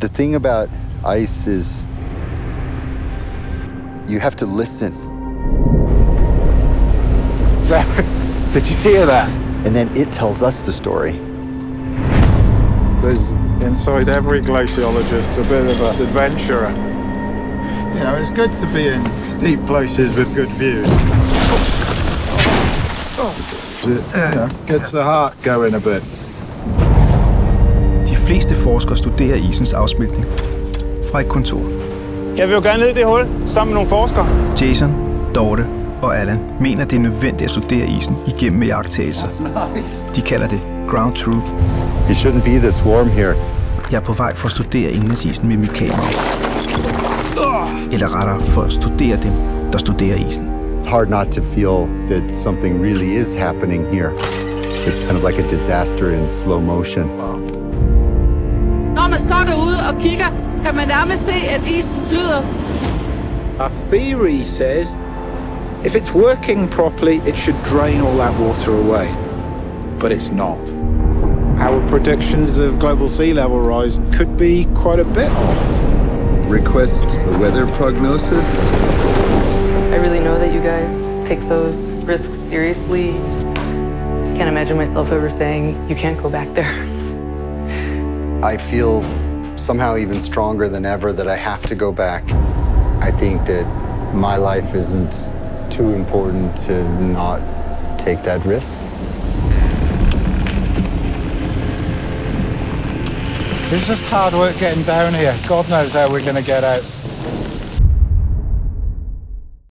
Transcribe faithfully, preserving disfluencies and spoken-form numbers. The thing about ice is you have to listen. Did you hear that? And then it tells us the story. There's inside every glaciologist a bit of an adventurer. You know, it's good to be in steep places with good views. It gets the heart going a bit. De fleste forskere studerer isens afsmeltning fra et kontor. Jeg vil jo gerne ned i det hul sammen med nogle forskere. Jason, Dorte og Allan mener, det er nødvendigt at studere isen igennem iagttagelser. De kalder det ground truth. It shouldn't be this warm here. Jeg er på vej for at studere indlandsisen med mit kamera. Eller rettere for at studere dem, der studerer isen. It's hard not to feel that something really is happening here. It's kind of like a disaster in slow motion. Når man står derude og kigger, kan man nærmest se, at isen flyder. Our theory says, if it's working properly, it should drain all that water away. But it's not. Our predictions of global sea level rise could be quite a bit off. Request a weather prognosis. I really know that you guys take those risks seriously. I can't imagine myself ever saying, you can't go back there. I feel somehow even stronger than ever that I have to go back. I think that my life isn't too important to not take that risk. It's just hard work getting down here. God knows how we're going to get out.